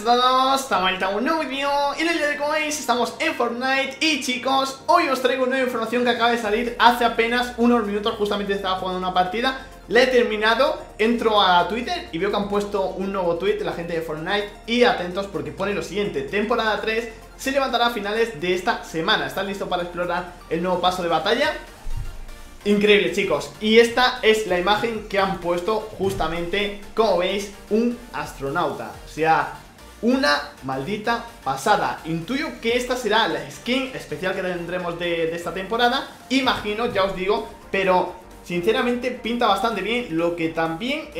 Buenas a todos, estamos en un nuevo vídeo y en el día de hoy estamos en Fortnite. Y chicos, hoy os traigo nueva información que acaba de salir hace apenas unos minutos. Justamente estaba jugando una partida, la he terminado, entro a Twitter y veo que han puesto un nuevo tweet la gente de Fortnite. Y atentos porque pone lo siguiente: temporada 3 se levantará a finales de esta semana. ¿Estás listo para explorar el nuevo paso de batalla? Increíble, chicos, y esta es la imagen que han puesto justamente, como veis, un astronauta. O sea, una maldita pasada. Intuyo que esta será la skin especial que tendremos de esta temporada, imagino, ya os digo, pero sinceramente pinta bastante bien. Lo que también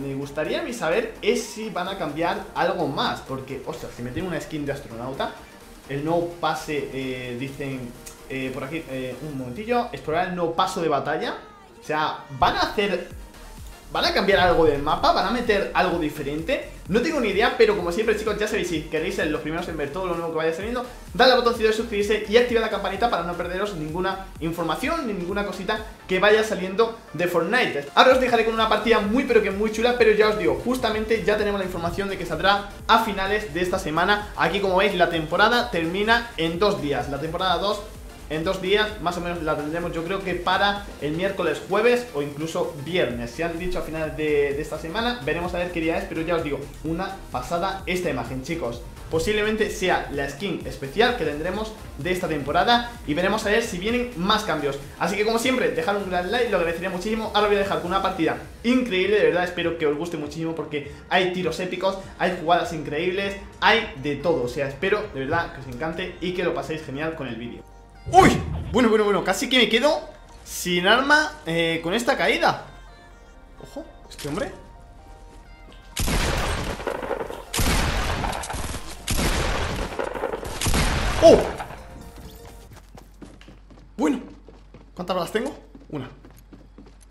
me gustaría a mí saber es si van a cambiar algo más, porque, ostras, si meten una skin de astronauta, el nuevo pase, dicen... por aquí, un momentillo. Explorar el nuevo paso de batalla. O sea, ¿van a hacer... ¿van a cambiar algo del mapa? ¿Van a meter algo diferente? No tengo ni idea, pero como siempre, chicos, ya sabéis, si queréis ser los primeros en ver todo lo nuevo que vaya saliendo, dale al botoncito de suscribirse y activad la campanita para no perderos ninguna información ni ninguna cosita que vaya saliendo de Fortnite. Ahora os dejaré con una partida muy pero que muy chula, pero ya os digo, justamente ya tenemos la información de que saldrá a finales de esta semana. Aquí, como veis, la temporada termina en 2 días. La temporada 2 en 2 días, más o menos la tendremos, yo creo que para el miércoles, jueves o incluso viernes. Se han dicho a finales de esta semana, veremos a ver qué día es, pero ya os digo, una pasada esta imagen, chicos. Posiblemente sea la skin especial que tendremos de esta temporada y veremos a ver si vienen más cambios. Así que, como siempre, dejad un gran like, lo agradecería muchísimo. Ahora voy a dejar con una partida increíble, de verdad, espero que os guste muchísimo porque hay tiros épicos, hay jugadas increíbles, hay de todo. O sea, espero de verdad que os encante y que lo paséis genial con el vídeo. ¡Uy! Bueno, casi que me quedo sin arma con esta caída. Ojo, este hombre. ¡Oh! Bueno, ¿cuántas balas tengo? Una.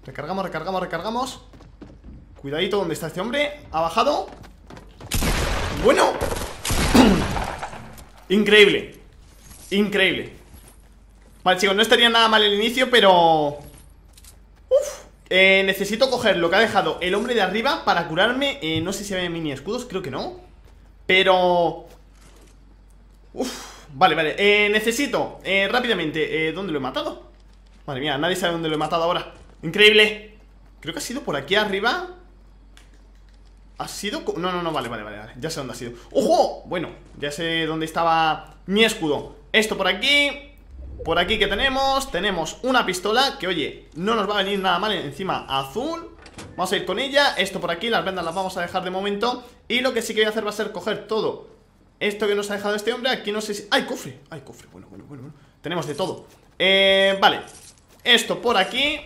Recargamos. Cuidadito donde está este hombre. Ha bajado. Bueno. Increíble. Vale, chicos, no estaría nada mal el inicio, pero... ¡Uf! Necesito coger lo que ha dejado el hombre de arriba para curarme. No sé si había mini escudos, creo que no. Pero... ¡Uf! Vale. Necesito rápidamente... ¿dónde lo he matado? Madre mía, nadie sabe dónde lo he matado ahora. ¡Increíble! Creo que ha sido por aquí arriba. ¿Ha sido...? No, vale. Ya sé dónde ha sido. ¡Ojo! Bueno, ya sé dónde estaba mi escudo. Esto por aquí... Por aquí que tenemos una pistola que, oye, no nos va a venir nada mal. Encima azul, vamos a ir con ella. Esto por aquí, las vendas las vamos a dejar de momento. Y lo que sí que voy a hacer va a ser coger todo esto que nos ha dejado este hombre. Aquí no sé si... ¡Ay, cofre! ¡Ay, cofre! Bueno. Tenemos de todo. Vale, esto por aquí.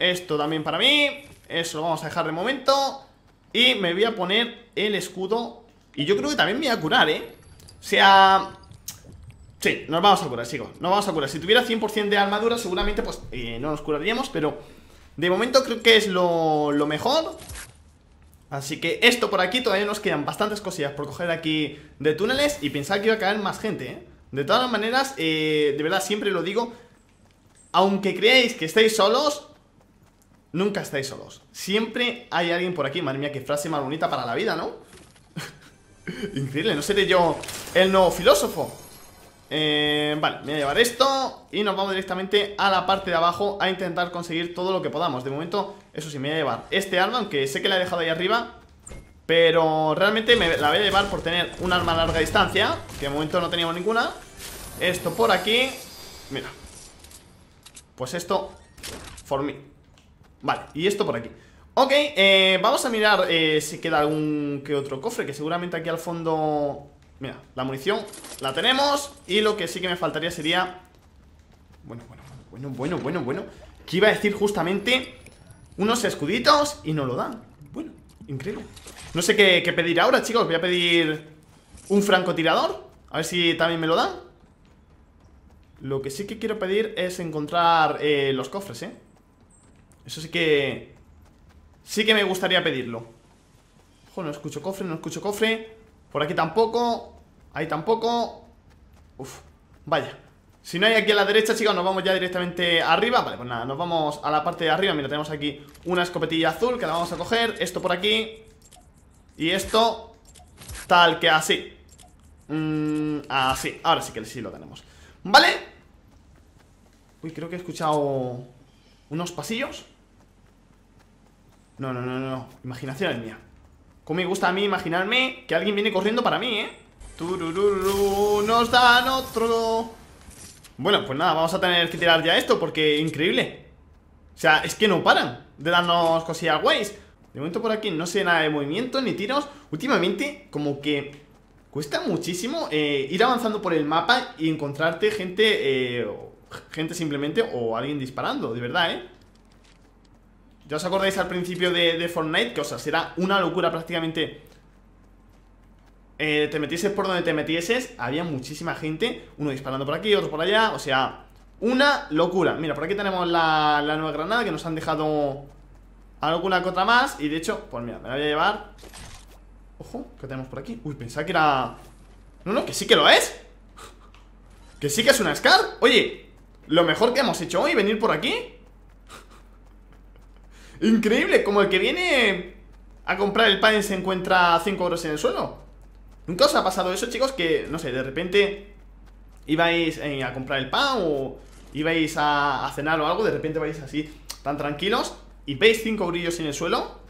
Esto también para mí. Eso lo vamos a dejar de momento. Y me voy a poner el escudo. Y yo creo que también me voy a curar, O sea... Sí, nos vamos a curar, chicos, nos vamos a curar. Si tuviera 100% de armadura, seguramente pues no nos curaríamos, pero de momento creo que es lo mejor. Así que esto por aquí, todavía nos quedan bastantes cosillas por coger aquí de túneles. Y pensaba que iba a caer más gente, De todas maneras, de verdad, siempre lo digo, aunque creáis que estáis solos, nunca estáis solos. Siempre hay alguien por aquí. Madre mía, qué frase más bonita para la vida, ¿no? Increíble, ¿no seré yo el nuevo filósofo? Vale, me voy a llevar esto y nos vamos directamente a la parte de abajo a intentar conseguir todo lo que podamos. De momento, eso sí, me voy a llevar este arma, aunque sé que la he dejado ahí arriba, pero realmente me la voy a llevar por tener un arma a larga distancia, que de momento no teníamos ninguna. Esto por aquí, mira, pues esto for me. Vale, y esto por aquí. Ok, vamos a mirar si queda algún que otro cofre, que seguramente aquí al fondo... Mira, la munición la tenemos. Y lo que sí que me faltaría sería... Bueno. Que iba a decir justamente unos escuditos y no lo dan. Bueno, increíble. No sé qué pedir ahora, chicos. Voy a pedir un francotirador, a ver si también me lo dan. Lo que sí que quiero pedir es encontrar los cofres, Eso sí que... Sí que me gustaría pedirlo. Ojo, no escucho cofre. Por aquí tampoco. Ahí tampoco. Uf, vaya. Si no hay aquí a la derecha, chicos, nos vamos ya directamente arriba. Vale, pues nada, nos vamos a la parte de arriba. Mira, tenemos aquí una escopetilla azul que la vamos a coger. Esto por aquí. Y esto tal que así. Así, ahora sí que sí lo tenemos. ¿Vale? Uy, creo que he escuchado unos pasillos. No, no, no, no, imaginación es mía. Como me gusta a mí imaginarme que alguien viene corriendo para mí, ¿eh? Turururu, nos dan otro. Bueno, pues nada, vamos a tener que tirar ya esto porque increíble. O sea, es que no paran de darnos cosillas guays. De momento por aquí no sé nada de movimiento ni tiros. Últimamente como que cuesta muchísimo ir avanzando por el mapa y encontrarte gente gente simplemente o alguien disparando, de verdad, ¿eh? Ya os acordáis al principio de Fortnite, que o sea, será una locura prácticamente. Te metieses por donde te metieses, había muchísima gente, uno disparando por aquí, otro por allá, o sea, una locura. Mira, por aquí tenemos la nueva granada que nos han dejado alguna contra más, y de hecho, pues mira, me la voy a llevar. Ojo, ¿qué tenemos por aquí? Uy, pensaba que era... No, no, que sí que lo es. Que sí que es una SCAR. Oye, lo mejor que hemos hecho hoy, venir por aquí. Increíble, como el que viene a comprar el pan y se encuentra 5 euros en el suelo. Nunca os ha pasado eso, chicos, que, no sé, de repente ibais a comprar el pan o ibais a cenar o algo. De repente vais así, tan tranquilos, y veis 5 eurillos en el suelo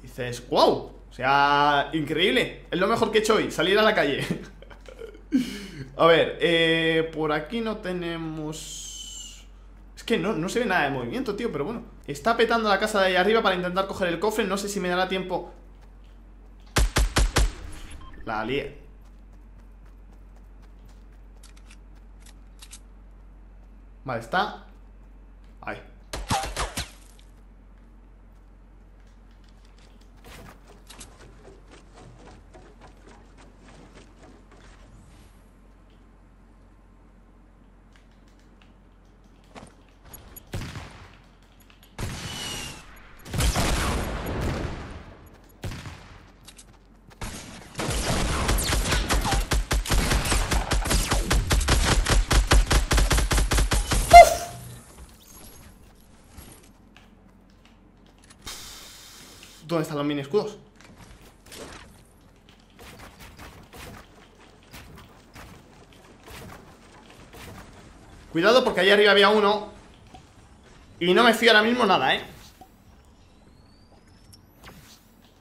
y dices, wow, o sea, increíble. Es lo mejor que he hecho hoy, salir a la calle. A ver, por aquí no tenemos... Es que no se ve nada de movimiento, tío, pero bueno. Está petando la casa de ahí arriba para intentar coger el cofre. No sé si me dará tiempo. La lié. Vale, está. Ahí. ¿Dónde están los mini escudos? Cuidado porque ahí arriba había uno. Y no me fío ahora mismo nada, ¿eh?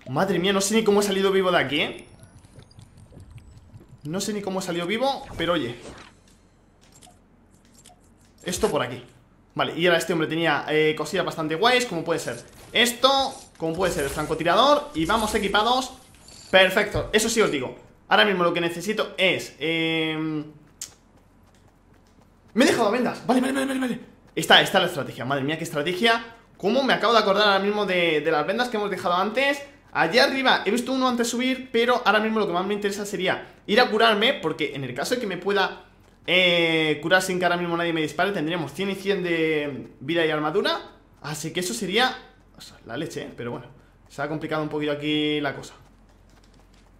Madre mía, no sé ni cómo he salido vivo de aquí, ¿eh? No sé ni cómo he salido vivo, pero oye. Esto por aquí. Vale, y ahora este hombre tenía cosillas bastante guays, como puede ser esto, como puede ser el francotirador. Y vamos equipados. Perfecto, eso sí os digo. Ahora mismo lo que necesito es me he dejado vendas. Vale, vale, vale, vale. Está la estrategia, madre mía, qué estrategia. Cómo me acabo de acordar ahora mismo de las vendas que hemos dejado antes. Allá arriba he visto uno antes subir, pero ahora mismo lo que más me interesa sería ir a curarme, porque en el caso de que me pueda curar sin que ahora mismo nadie me dispare, tendríamos 100 y 100 de vida y armadura. Así que eso sería, o sea, la leche, ¿eh? Pero bueno, se ha complicado un poquito aquí la cosa.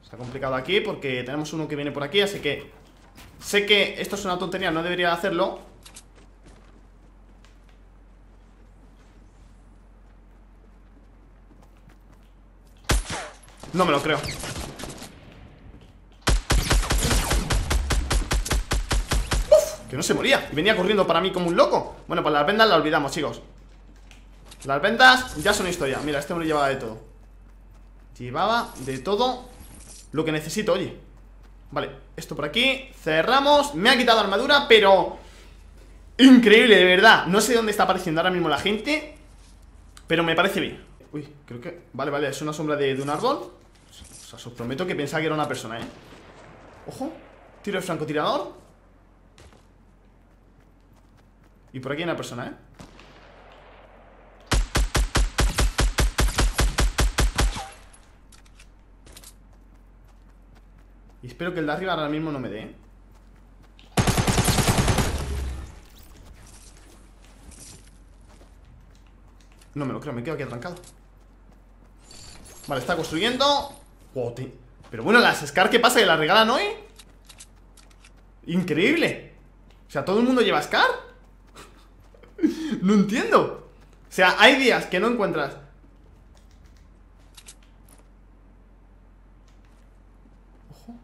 Se ha complicado aquí porque tenemos uno que viene por aquí. Así que sé que esto es una tontería, no debería hacerlo. No me lo creo. Que no se moría, y venía corriendo para mí como un loco. Bueno, pues las vendas las olvidamos, chicos. Las vendas ya son historia. Mira, este hombre llevaba de todo. Llevaba de todo lo que necesito, oye. Vale, esto por aquí, cerramos. Me ha quitado armadura, pero increíble, de verdad. No sé dónde está apareciendo ahora mismo la gente, pero me parece bien. Uy, creo que... Vale, vale, es una sombra de un árbol. O sea, os prometo que pensaba que era una persona, ¿eh? Ojo, tiro de francotirador. Y por aquí hay una persona, ¿eh? Y espero que el de arriba ahora mismo no me dé, ¿eh? No me lo creo, me quedo aquí atrancado. Vale, está construyendo. Pero bueno, las SCAR, ¿qué pasa? ¿Que las regalan hoy? Increíble. O sea, ¿todo el mundo lleva SCAR? No entiendo. O sea, hay días que no encuentras. Ojo.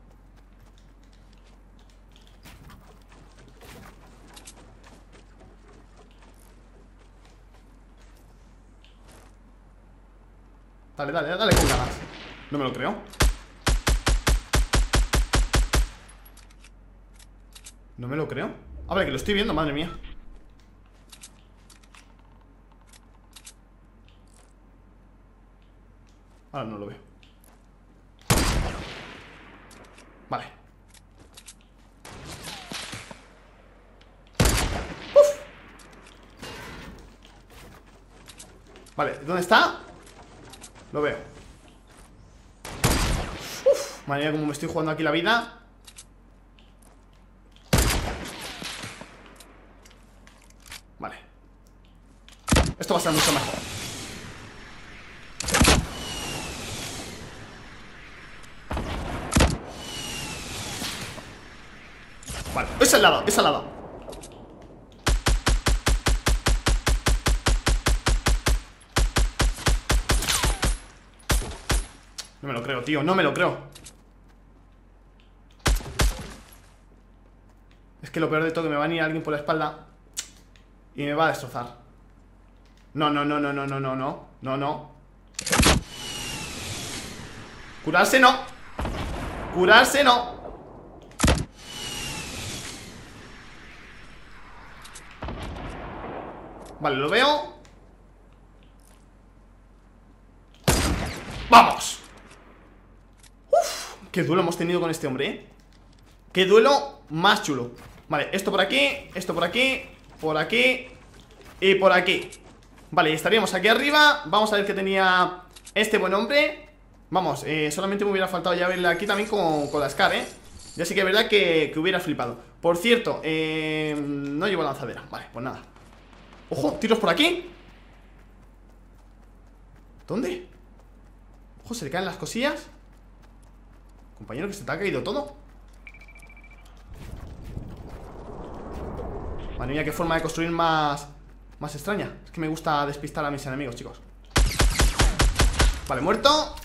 Dale, dale, dale con ganas. No me lo creo. No me lo creo. A ver, que lo estoy viendo, madre mía. Ahora no lo veo. Vale. Uf. Vale, ¿dónde está? Lo veo. Uf, madre mía, como me estoy jugando aquí la vida. Vale. Esto va a ser mucho mejor. Vale, es al lado, es al lado. No me lo creo, tío, no me lo creo. Es que lo peor de todo, que me va a venir alguien por la espalda y me va a destrozar. No, no, no, no, no, no, no, no. No, no. Curarse no. Curarse no. Vale, lo veo. ¡Vamos! ¡Uf! ¡Qué duelo hemos tenido con este hombre, eh! ¡Qué duelo más chulo! Vale, esto por aquí, esto por aquí, por aquí y por aquí. Vale, estaríamos aquí arriba. Vamos a ver qué tenía este buen hombre. Vamos, solamente me hubiera faltado ya verle aquí también con la SCAR, eh. Ya sí que es verdad que hubiera flipado. Por cierto, no llevo lanzadera. Vale, pues nada. ¡Ojo! ¡Tiros por aquí! ¿Dónde? Ojo, se le caen las cosillas. Compañero, que se te ha caído todo. Madre mía, qué forma de construir más extraña. Es que me gusta despistar a mis enemigos, chicos. Vale, muerto.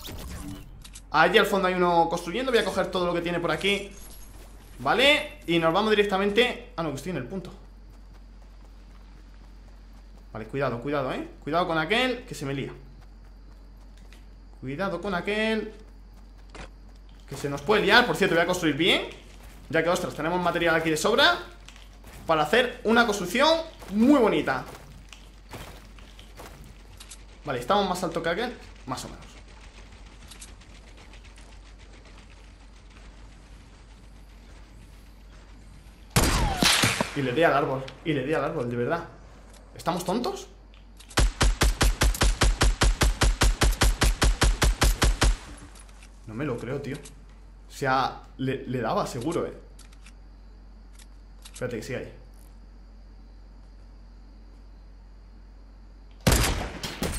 Allí al fondo hay uno construyendo. Voy a coger todo lo que tiene por aquí. Vale, y nos vamos directamente... Ah, no, que estoy en el punto. Vale, cuidado, cuidado, eh. Cuidado con aquel, que se me lía. Cuidado con aquel, que se nos puede liar. Por cierto, voy a construir bien, ya que, ostras, tenemos material aquí de sobra para hacer una construcción muy bonita. Vale, estamos más alto que aquel, más o menos. Y le di al árbol, y le di al árbol, de verdad. ¿Estamos tontos? No me lo creo, tío. O sea, le daba seguro, eh. Espérate, que siga ahí.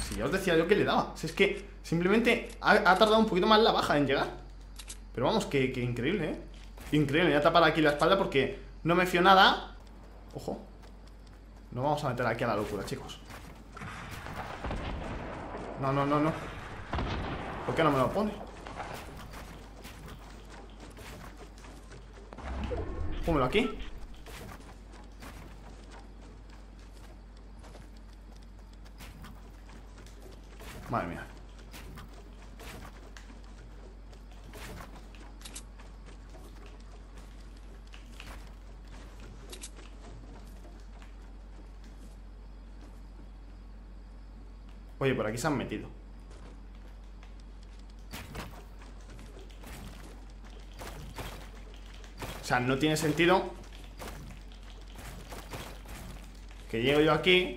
Si ya os decía yo que le daba. Si es que simplemente ha tardado un poquito más la baja en llegar. Pero vamos, que increíble, eh. Increíble, voy a tapar aquí la espalda porque no me fío nada. Ojo. No vamos a meter aquí a la locura, chicos. No, no, no, no. ¿Por qué no me lo pone? Póngalo aquí. Madre mía. Oye, por aquí se han metido. O sea, no tiene sentido que llego yo aquí.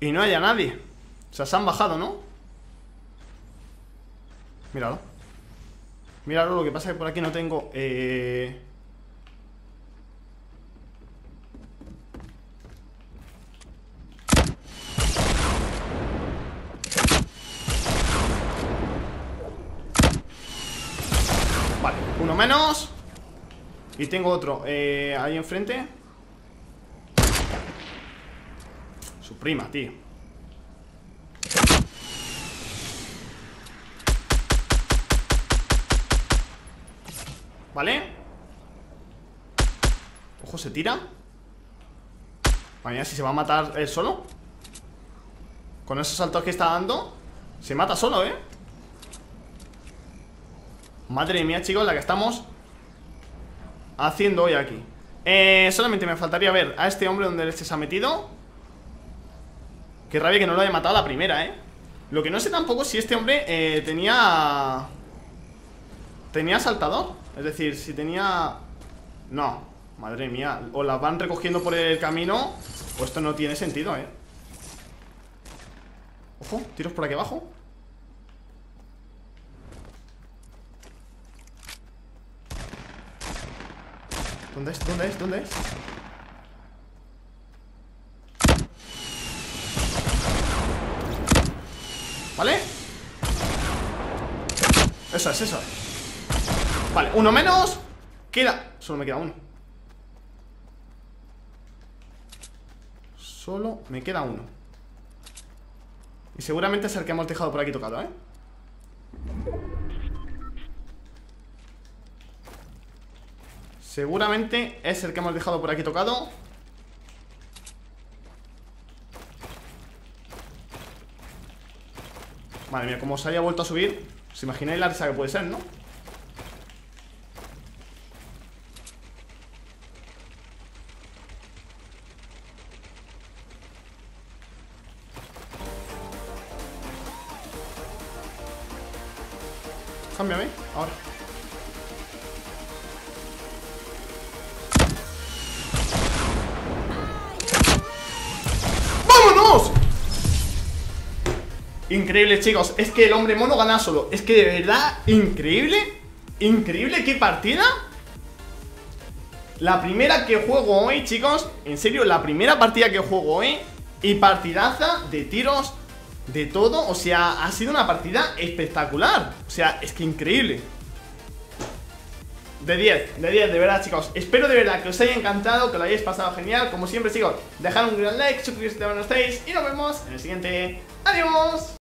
Y no haya nadie. O sea, se han bajado, ¿no? Míralo. Míralo, lo que pasa es que por aquí no tengo... Uno menos. Y tengo otro ahí enfrente. Su prima, tío. ¿Vale? Ojo, se tira. Mañana si se va a matar él solo. Con esos saltos que está dando, se mata solo, ¿eh? Madre mía, chicos, la que estamos haciendo hoy aquí. Solamente me faltaría ver a este hombre donde se ha metido. Qué rabia que no lo haya matado a la primera, ¿eh? Lo que no sé tampoco si este hombre tenía saltador. Es decir, si tenía... No, madre mía. O las van recogiendo por el camino, o esto no tiene sentido, ¿eh? Ojo, tiros por aquí abajo. ¿Dónde es? ¿Dónde es? ¿Dónde es? ¿Vale? Eso es, eso es. Vale, uno menos. Queda... Solo me queda uno. Solo me queda uno. Y seguramente es el que hemos dejado por aquí tocado, ¿eh? Seguramente es el que hemos dejado por aquí tocado. Madre mía, como se haya vuelto a subir. ¿Os imagináis la risa que puede ser, no? Cámbiame, ahora. ¡Vámonos! Increíble, chicos. Es que el hombre mono gana solo. Es que de verdad, increíble. Increíble, qué partida. La primera que juego hoy, chicos. En serio, la primera partida que juego hoy. Y partidaza de tiros. De todo, o sea, ha sido una partida espectacular. O sea, es que increíble. De 10, de verdad, chicos. Espero de verdad que os haya encantado, que lo hayáis pasado genial. Como siempre, chicos, dejad un gran like, suscribiros si no estáis. Y nos vemos en el siguiente. ¡Adiós!